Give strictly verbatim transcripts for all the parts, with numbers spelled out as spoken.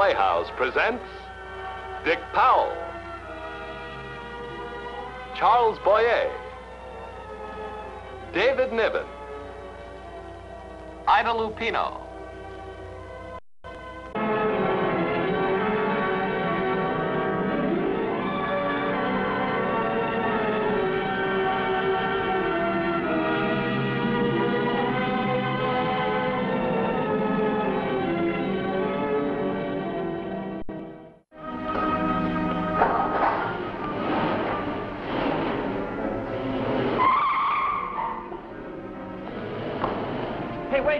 Playhouse presents Dick Powell, Charles Boyer, David Niven, Ida Lupino.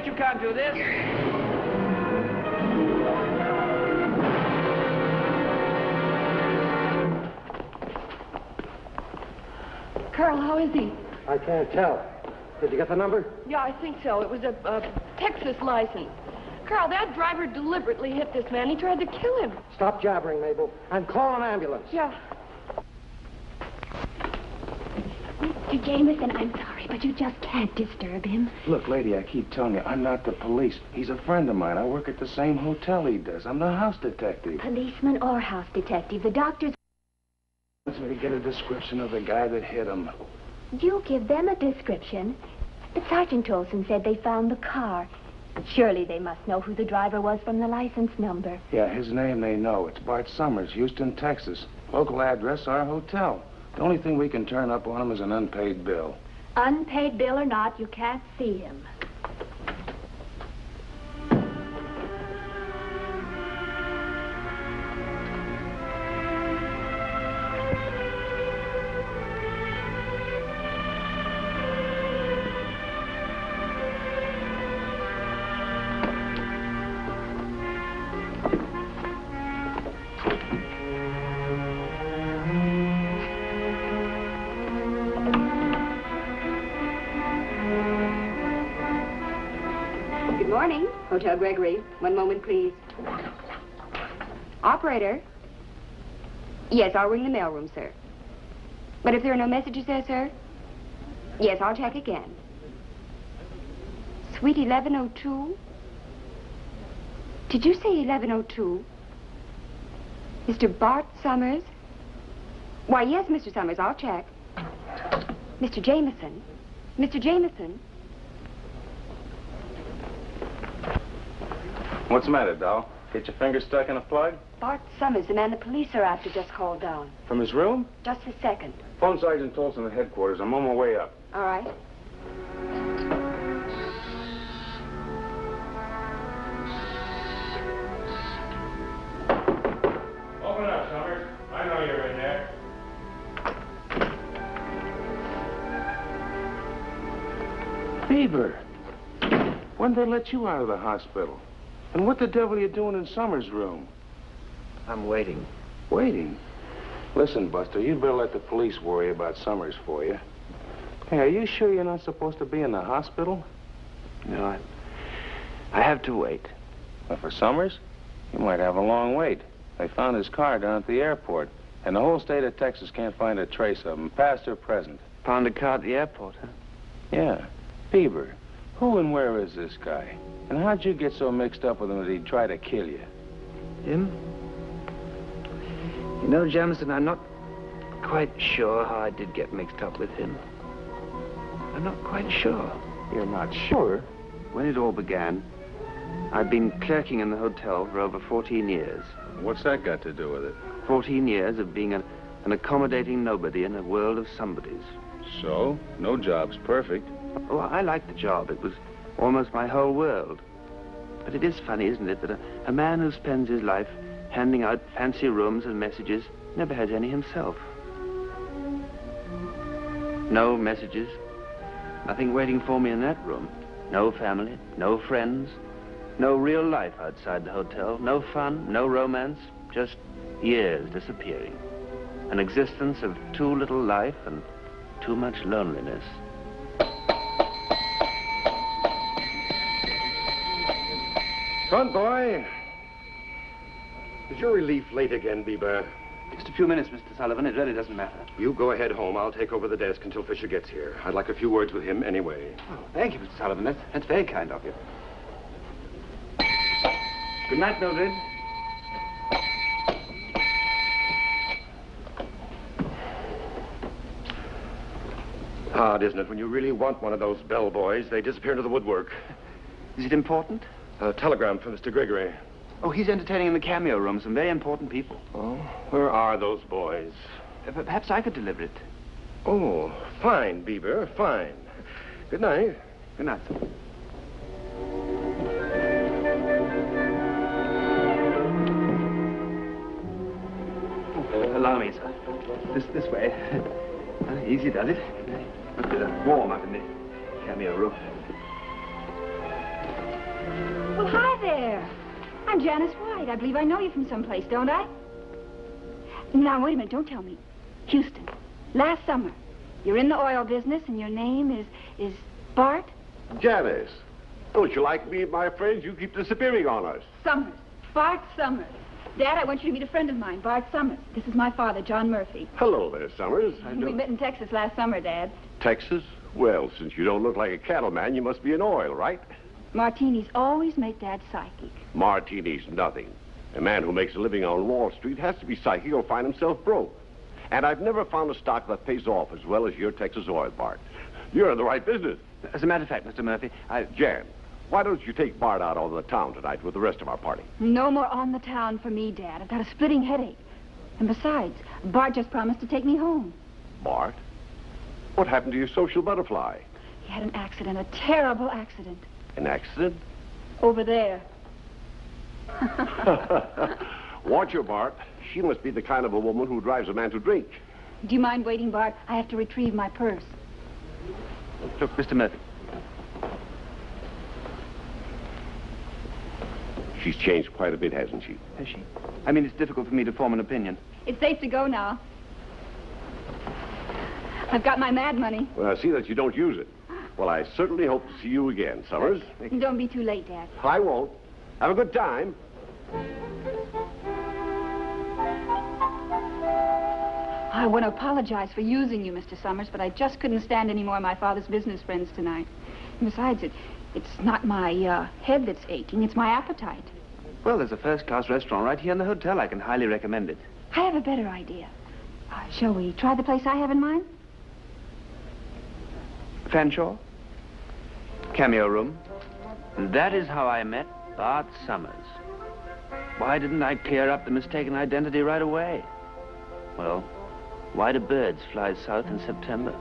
You can't do this. Carl, how is he? I can't tell. Did you get the number? Yeah, I think so. It was a, a Texas license. Carl, that driver deliberately hit this man. He tried to kill him. Stop jabbering, Mabel. I'm calling an ambulance. Yeah. Mister Jamison, I'm sorry. But you just can't disturb him. Look, lady, I keep telling you, I'm not the police. He's a friend of mine. I work at the same hotel he does. I'm the house detective. Policeman or house detective? The doctor's... He wants me to get a description of the guy that hit him. You give them a description? But Sergeant Olson said they found the car. Surely they must know who the driver was from the license number. Yeah, his name they know. It's Bart Summers, Houston, Texas. Local address, our hotel. The only thing we can turn up on him is an unpaid bill. Unpaid bill or not, you can't see him. Hotel Gregory. One moment, please. Operator? Yes, I'll ring the mailroom, sir. But if there are no messages there, sir? Yes, I'll check again. Suite eleven oh two? Did you say eleven oh two? Mister Bart Summers? Why, yes, Mister Summers, I'll check. Mister Jamison? Mister Jamison? What's the matter, Dale? Get your finger stuck in a plug? Bart Summers, the man the police are after, just called down. From his room? Just a second. Phone Sergeant Tolson at headquarters. I'm on my way up. All right. Open up, Summers. I know you're in there. Bieber, when did they let you out of the hospital? And what the devil are you doing in Summer's room? I'm waiting. Waiting? Listen, Buster, you'd better let the police worry about Summers for you. Hey, are you sure you're not supposed to be in the hospital? No, I... I have to wait. But for Summers, you might have a long wait. They found his car down at the airport, and the whole state of Texas can't find a trace of him, past or present. Found a car at the airport, huh? Yeah. Bieber. Who and where is this guy? And how'd you get so mixed up with him that he'd try to kill you? Him? You know, Jamison, I'm not quite sure how I did get mixed up with him. I'm not quite sure. You're not sure? When it all began, I'd been clerking in the hotel for over fourteen years. What's that got to do with it? fourteen years of being a, an accommodating nobody in a world of somebodies. So? No job's perfect. Oh, I liked the job. It was almost my whole world. But it is funny, isn't it, that a, a man who spends his life handing out fancy rooms and messages never has any himself. No messages. Nothing waiting for me in that room. No family, no friends, no real life outside the hotel. No fun, no romance, just years disappearing. An existence of too little life and too much loneliness. Front boy. Is your relief late again, Bieber? Just a few minutes, Mister Sullivan. It really doesn't matter. You go ahead home. I'll take over the desk until Fisher gets here. I'd like a few words with him anyway. Oh, thank you, Mister Sullivan. That's, that's very kind of you. Good night, Mildred. hard, isn't it? When you really want one of those bellboys, they disappear into the woodwork. Is it important? A telegram from Mister Gregory. Oh, he's entertaining in the cameo room some very important people. Oh, where are those boys? Uh, perhaps I could deliver it. Oh, fine, Bieber, fine. Good night. Good night, sir. Oh, allow me, sir. This, this way. Uh, easy, does it? Must be warm up in the cameo room. Well, hi there. I'm Janice White. I believe I know you from someplace, don't I? Now, wait a minute. Don't tell me. Houston. Last summer. You're in the oil business, and your name is... is Bart? Janice. Don't you like me and my friends? You keep disappearing on us. Summers. Bart Summers. Dad, I want you to meet a friend of mine, Bart Summers. This is my father, John Murphy. Hello there, Summers. I we met in Texas last summer, Dad. Texas? Well, since you don't look like a cattleman, you must be in oil, right? Martinis always make Dad psychic. Martinis, nothing. A man who makes a living on Wall Street has to be psychic or find himself broke. And I've never found a stock that pays off as well as your Texas oil, Bart. You're in the right business. As a matter of fact, Mister Murphy, I... Jan, why don't you take Bart out on the town tonight with the rest of our party? No more on the town for me, Dad. I've got a splitting headache. And besides, Bart just promised to take me home. Bart? What happened to your social butterfly? He had an accident, a terrible accident. An accident? Over there. Watch her, Bart. She must be the kind of a woman who drives a man to drink. Do you mind waiting, Bart? I have to retrieve my purse. Look, Mister Murphy. She's changed quite a bit, hasn't she? Has she? I mean, it's difficult for me to form an opinion. It's safe to go now. I've got my mad money. Well, I see that you don't use it. Well, I certainly hope to see you again, Summers. Thank you. Don't be too late, Dad. I won't. Have a good time. I want to apologize for using you, Mister Summers, but I just couldn't stand any more of my father's business friends tonight. And besides, it, it's not my uh, head that's aching, it's my appetite. Well, there's a first-class restaurant right here in the hotel. I can highly recommend it. I have a better idea. Uh, shall we try the place I have in mind? Fanshawe? Cameo room. That is how I met Bart Summers. Why didn't I clear up the mistaken identity right away? Well... why do birds fly south in September?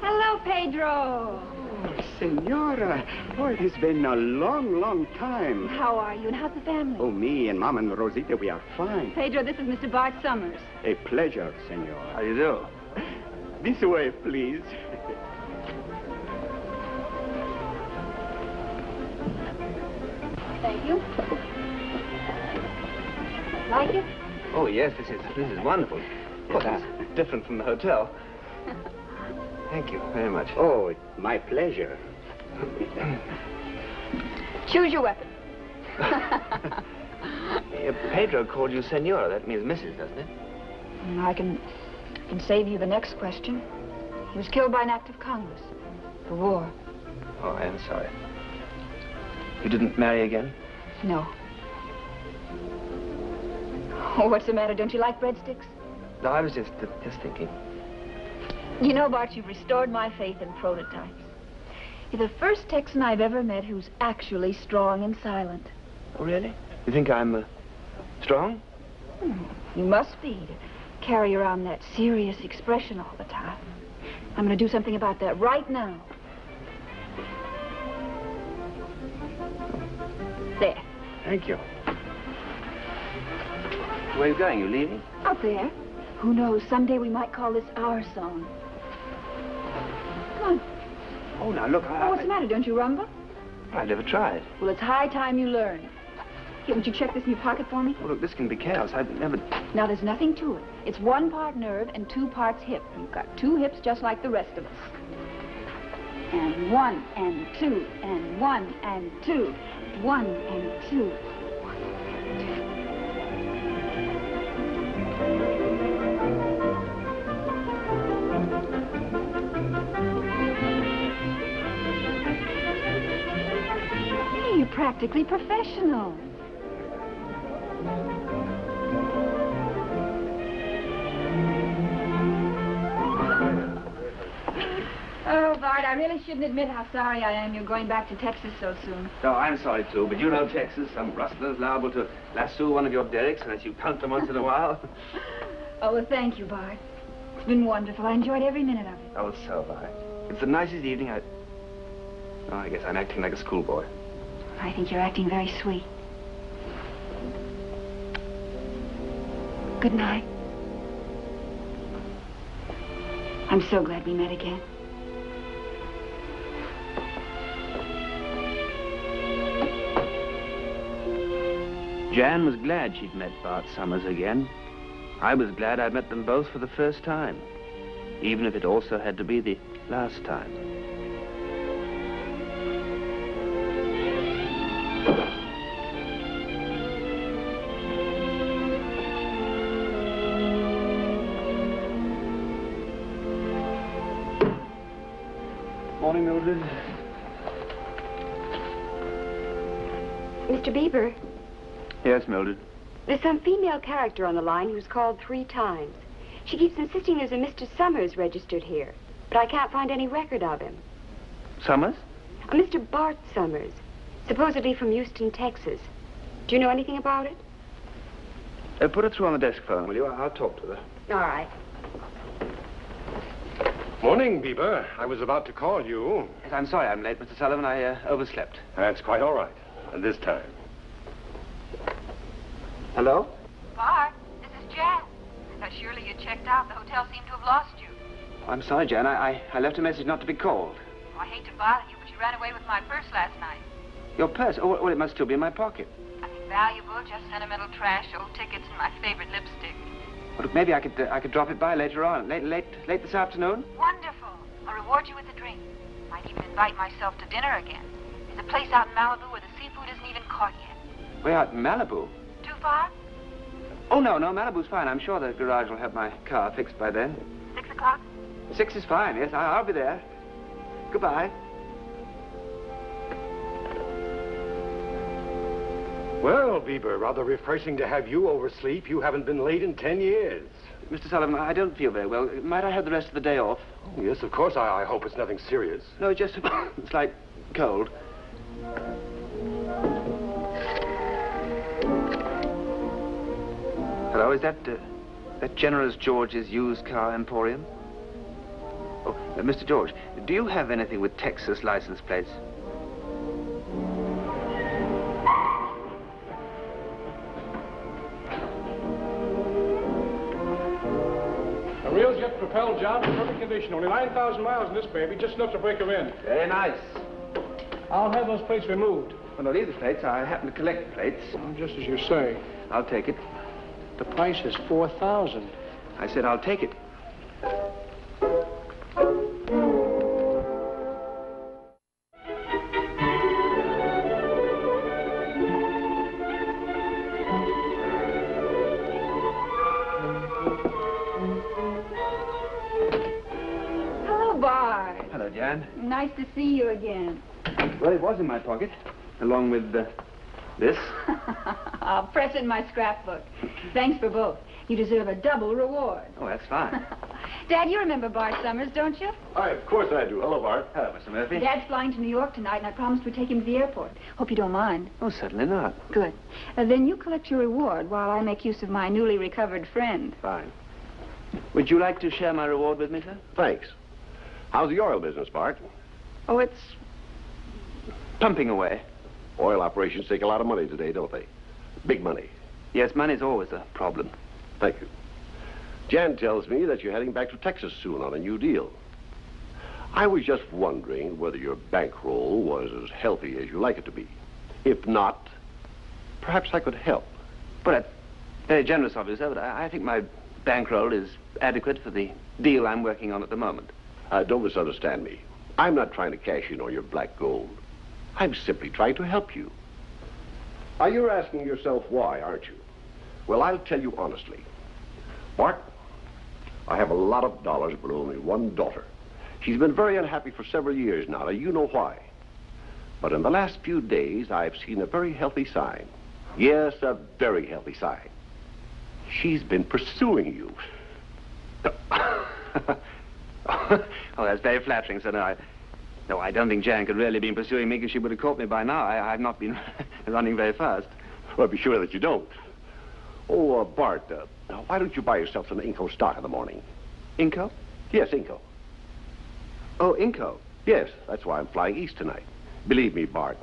Hello, Pedro. Oh, Senora. Oh, it has been a long, long time. How are you, and how's the family? Oh, me and Mom and Rosita, we are fine. Pedro, this is Mister Bart Summers. A pleasure, Senora. How do you do? This way, please. Thank you. Like it? Oh, yes, this is, this is wonderful. Well, that's different from the hotel. Thank you very much. Oh, it's my pleasure. Choose your weapon. Pedro called you Senora. That means Missus, doesn't it? I can, can save you the next question. He was killed by an act of Congress. The war. Oh, I am sorry. You didn't marry again? No. Oh, what's the matter? Don't you like breadsticks? No, I was just, uh, just thinking. You know, Bart, you've restored my faith in prototypes. You're the first Texan I've ever met who's actually strong and silent. Oh, really? You think I'm uh, strong? Hmm. You must be to carry around that serious expression all the time. I'm going to do something about that right now. There. Thank you. Where are you going? You leaving? Out there. Who knows? Someday we might call this our song. Come on. Oh, now, look, I... Oh, what's I, the matter? Don't you rumble? I've never tried. Well, it's high time you learn. Here, would you check this in your pocket for me? Oh, look, this can be chaos. I've never... Now, there's nothing to it. It's one part nerve and two parts hip. You've got two hips just like the rest of us. And one and two and one and two. One and two. One and two. Practically professional. Uh, I really shouldn't admit how sorry I am you're going back to Texas so soon. No, I'm sorry, too, but you know Texas. Some rustler's liable to lasso one of your derricks unless you punt them once in a while. Oh, well, thank you, Bart. It's been wonderful. I enjoyed every minute of it. Oh, so have I. It's the nicest evening I... Oh, I guess I'm acting like a schoolboy. I think you're acting very sweet. Good night. I'm so glad we met again. Jan was glad she'd met Bart Summers again. I was glad I'd met them both for the first time, even if it also had to be the last time. Morning, Mildred. Mister Bieber. Yes, Mildred. There's some female character on the line who's called three times. She keeps insisting there's a Mister Summers registered here, but I can't find any record of him. Summers? A Mister Bart Summers, supposedly from Houston, Texas. Do you know anything about it? Uh, put it through on the desk phone, will you? I'll talk to her. All right. Morning, Bieber. I was about to call you. Yes, I'm sorry I'm late, Mister Sullivan. I uh, overslept. That's quite all right, at this time. Hello? Bart, this is Jan. Now, surely you checked out. The hotel seemed to have lost you. I'm sorry, Jan. I, I, I left a message not to be called. Oh, I hate to bother you, but you ran away with my purse last night. Your purse? Oh, well, it must still be in my pocket. Nothing valuable, just sentimental trash, old tickets, and my favorite lipstick. Well, look, maybe I could, uh, I could drop it by later on. Late, late, late this afternoon? Wonderful. I'll reward you with a drink. Might even invite myself to dinner again. There's a place out in Malibu where the seafood isn't even caught yet. Way out in Malibu? Far? Oh, no, no, Malibu's fine. I'm sure the garage will have my car fixed by then. Six o'clock? Six is fine, yes. I'll be there. Goodbye. Well, Bieber, rather refreshing to have you oversleep. You haven't been late in ten years. Mister Sullivan, I don't feel very well. Might I have the rest of the day off? Oh, yes, of course. I, I hope it's nothing serious. No, just a slight cold. Hello, is that, uh, that Generous George's used car emporium? Oh, uh, Mister George, do you have anything with Texas license plates? A real jet-propelled job in perfect condition. Only nine thousand miles in this baby, just enough to break her in. Very nice. I'll have those plates removed. Well, not either plates. I happen to collect plates. Well, just as you say. I'll take it. The price is four thousand dollars. I said, I'll take it. Hello, Bart. Hello, Jan. Nice to see you again. Well, it was in my pocket, along with the... This? I'll press in my scrapbook. Thanks for both. You deserve a double reward. Oh, that's fine. Dad, you remember Bart Summers, don't you? Why, of course I do. Hello, Bart. Hello, Mister Murphy. Dad's flying to New York tonight, and I promised we'd take him to the airport. Hope you don't mind. Oh, certainly not. Good. Uh, then you collect your reward while I make use of my newly recovered friend. Fine. Would you like to share my reward with me, sir? Thanks. How's the oil business, Bart? Oh, it's... pumping away. Oil operations take a lot of money today, don't they? Big money. Yes, money's always a problem. Thank you. Jan tells me that you're heading back to Texas soon on a new deal. I was just wondering whether your bankroll was as healthy as you like it to be. If not, perhaps I could help. But that's very generous of you, sir, but I, I think my bankroll is adequate for the deal I'm working on at the moment. Uh, don't misunderstand me. I'm not trying to cash in on your black gold. I'm simply trying to help you. Now, you're asking yourself why, aren't you? Well, I'll tell you honestly. Bart, I have a lot of dollars, but only one daughter. She's been very unhappy for several years now. Now, you know why. But in the last few days, I've seen a very healthy sign. Yes, a very healthy sign. She's been pursuing you. Oh, that's very flattering, sir. No, I, No, I don't think Jan could really have been pursuing me because she would have caught me by now. I, I've not been running very fast. Well, be sure that you don't. Oh, uh, Bart, uh, now why don't you buy yourself some Inco stock in the morning? Inco? Yes, Inco. Oh, Inco? Yes, that's why I'm flying east tonight. Believe me, Bart,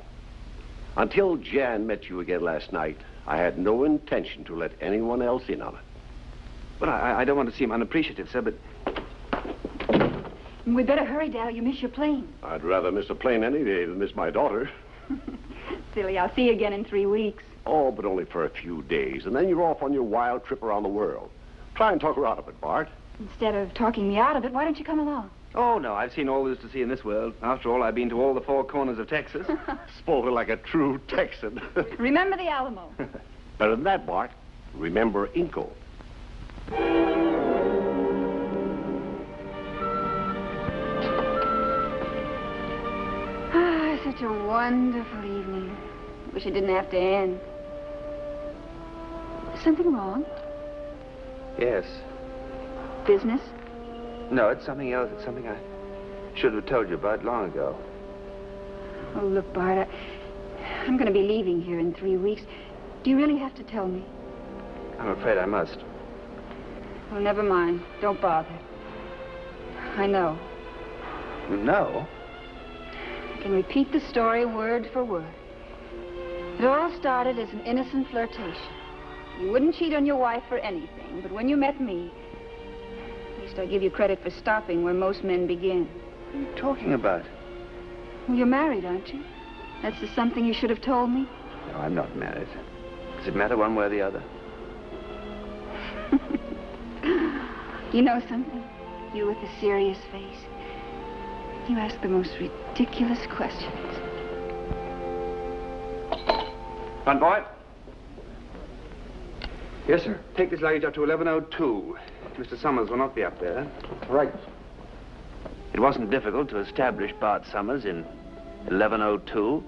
until Jan met you again last night, I had no intention to let anyone else in on it. Well, I, I don't want to seem unappreciative, sir, but... We'd better hurry, Dale. You miss your plane. I'd rather miss a plane any day than miss my daughter. Silly, I'll see you again in three weeks. Oh, but only for a few days, and then you're off on your wild trip around the world. Try and talk her out of it, Bart. Instead of talking me out of it, why don't you come along? Oh, no, I've seen all there is to see in this world. After all, I've been to all the four corners of Texas. Spoken like a true Texan. Remember the Alamo. Better than that, Bart. Remember Inco. Ah, such a wonderful evening. I wish it didn't have to end. Is something wrong? Yes. Business? No, it's something else. It's something I should have told you about long ago. Oh, look, Bart, I, I'm going to be leaving here in three weeks. Do you really have to tell me? I'm afraid I must. Well, never mind. Don't bother. I know. You know? I can repeat the story word for word. It all started as an innocent flirtation. You wouldn't cheat on your wife for anything, but when you met me... I give you credit for stopping where most men begin. What are you talking about? Well, you're married, aren't you? That's just something you should have told me. No, I'm not married. Does it matter one way or the other? You know something? You with a serious face. You ask the most ridiculous questions. Front boy. Yes, sir. Take this luggage up to eleven oh two. Mister Summers will not be up there. Right. It wasn't difficult to establish Bart Summers in eleven oh two.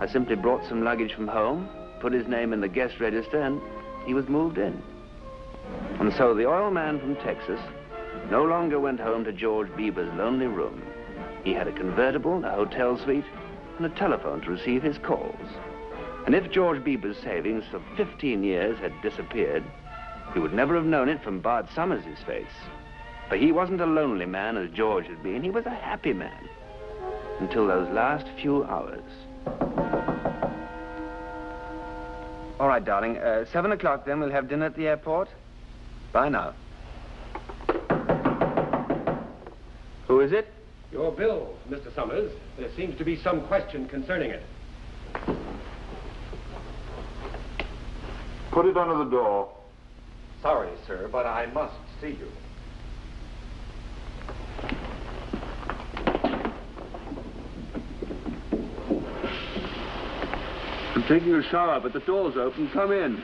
I simply brought some luggage from home, put his name in the guest register, and he was moved in. And so the oil man from Texas no longer went home to George Bieber's lonely room. He had a convertible, a hotel suite, and a telephone to receive his calls. And if George Bieber's savings for fifteen years had disappeared, you would never have known it from Bart Summers' face. For he wasn't a lonely man as George had been. He was a happy man. Until those last few hours. All right, darling. Uh, seven o'clock, then. We'll have dinner at the airport. Bye now. Who is it? Your bill, Mister Summers. There seems to be some question concerning it. Put it under the door. Sorry, sir, but I must see you. I'm taking a shower, but the door's open. Come in.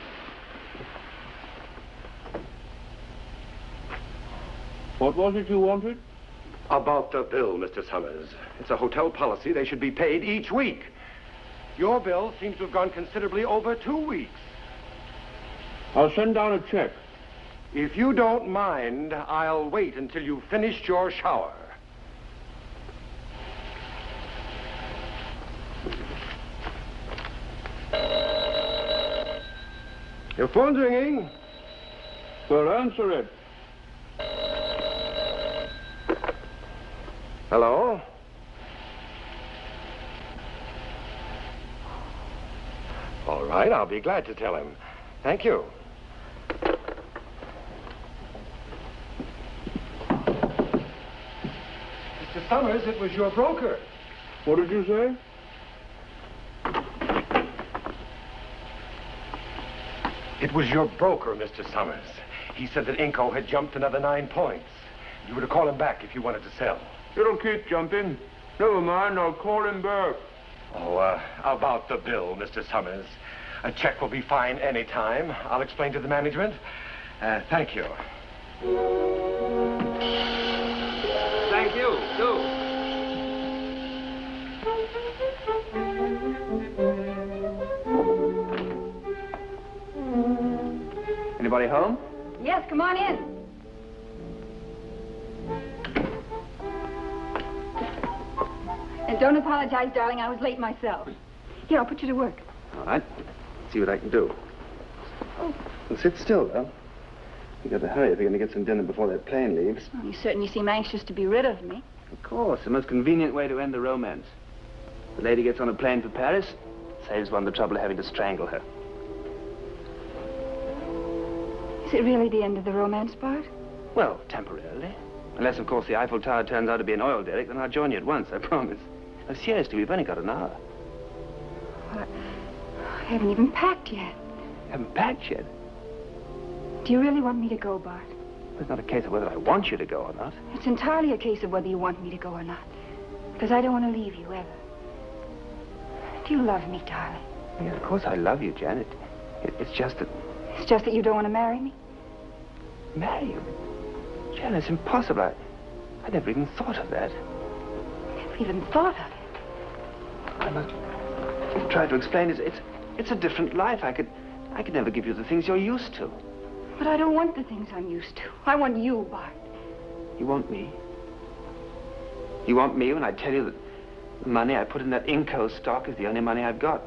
What was it you wanted? About the bill, Mister Summers. It's a hotel policy. They should be paid each week. Your bill seems to have gone considerably over two weeks. I'll send down a check. If you don't mind, I'll wait until you've finished your shower. Your phone's ringing. Well, answer it. Hello? All right, I'll be glad to tell him. Thank you. Summers, it was your broker. What did you say? It was your broker, Mister Summers. He said that Inco had jumped another nine points. You were to call him back if you wanted to sell. It'll keep jumping. Never mind, I'll call him back. Oh, uh, about the bill, Mister Summers. A check will be fine any time. I'll explain to the management. Uh, thank you. You, too. Anybody home? Yes, come on in. And don't apologize, darling. I was late myself. Here, I'll put you to work. All right. Let's see what I can do. Oh. Well, sit still, though. You've got to hurry if you're going to get some dinner before that plane leaves. Well, you certainly seem anxious to be rid of me. Of course. The most convenient way to end the romance. The lady gets on a plane for Paris, saves one the trouble of having to strangle her. Is it really the end of the romance, Bart? Well, temporarily. Unless, of course, the Eiffel Tower turns out to be an oil derrick, then I'll join you at once, I promise. Oh, seriously, we've only got an hour. Well, I haven't even packed yet. Haven't packed yet? Do you really want me to go, Bart? Well, it's not a case of whether I want you to go or not. It's entirely a case of whether you want me to go or not. Because I don't want to leave you, ever. Do you love me, darling? Yeah, of course I love you, Janet. It, it's just that... It's just that you don't want to marry me? Marry you? Janet, it's impossible. I, I never even thought of that. Never even thought of it? I must try to explain. It's, it's, it's a different life. I could, I could never give you the things you're used to. But I don't want the things I'm used to. I want you, Bart. You want me? You want me when I tell you that the money I put in that Inco stock is the only money I've got?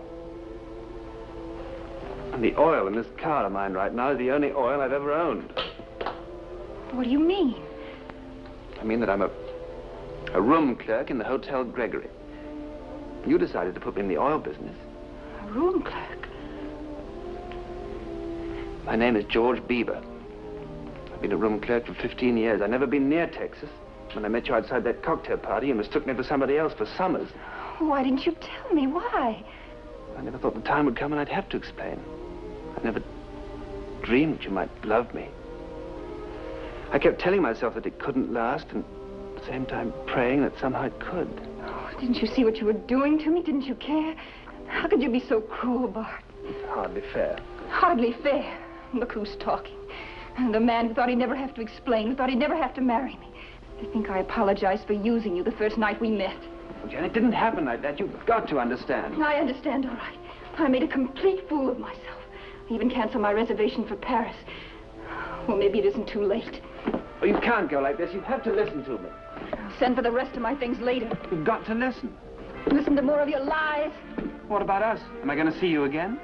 And the oil in this car of mine right now is the only oil I've ever owned. What do you mean? I mean that I'm a, a room clerk in the Hotel Gregory. You decided to put me in the oil business. A room clerk? My name is George Bieber. I've been a room clerk for fifteen years. I've never been near Texas. When I met you outside that cocktail party, you mistook me for somebody else, for Summers. Why didn't you tell me? Why? I never thought the time would come and I'd have to explain. I never dreamed you might love me. I kept telling myself that it couldn't last and at the same time praying that somehow it could. Oh, didn't you see what you were doing to me? Didn't you care? How could you be so cruel, Bart? It's hardly fair. Hardly fair. Look who's talking. And the man who thought he'd never have to explain, who thought he'd never have to marry me. I think I apologized for using you the first night we met. Well, Janet, it didn't happen like that. You've got to understand. I understand, all right. I made a complete fool of myself. I even canceled my reservation for Paris. Well, maybe it isn't too late. Oh, you can't go like this. You have to listen to me. I'll send for the rest of my things later. You've got to listen. Listen to more of your lies. What about us? Am I going to see you again?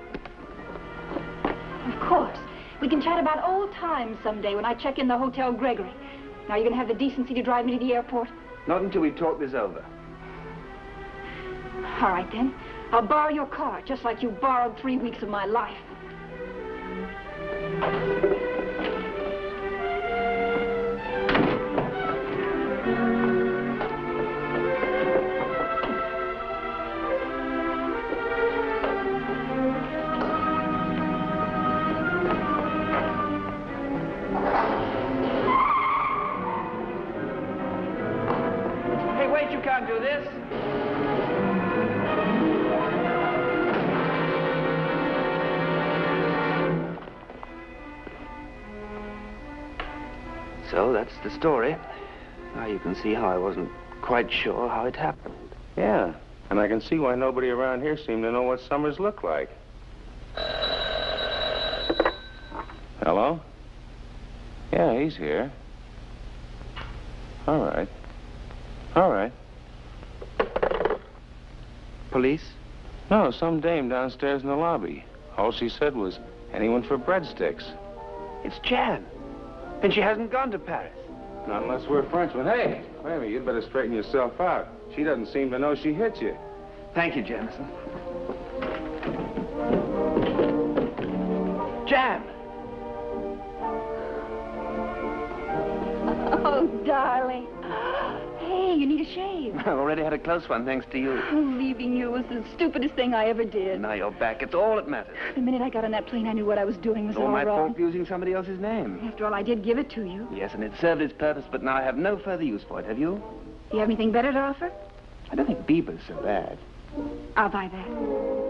Of course. We can chat about old times someday when I check in the Hotel Gregory. Now, you're going to have the decency to drive me to the airport? Not until we've talked this over. All right, then. I'll borrow your car, just like you borrowed three weeks of my life. So that's the story. Now you can see how I wasn't quite sure how it happened. Yeah, and I can see why nobody around here seemed to know what Summers looked like. Hello? Yeah, he's here. All right. All right. Police? No, some dame downstairs in the lobby. All she said was, anyone for breadsticks. It's Jan. And she hasn't gone to Paris. Not unless we're Frenchmen. Hey, wait a minute, you'd better straighten yourself out. She doesn't seem to know she hit you. Thank you, Jamison. Jan! Oh, darling. Hey, you need a shave. I've already had a close one, thanks to you. Leaving you was the stupidest thing I ever did. Now you're back. It's all that matters. The minute I got on that plane, I knew what I was doing was all wrong. It's all my fault using somebody else's name. After all, I did give it to you. Yes, and it served its purpose, but now I have no further use for it, have you? Do you have anything better to offer? I don't think Bieber's so bad. I'll buy that.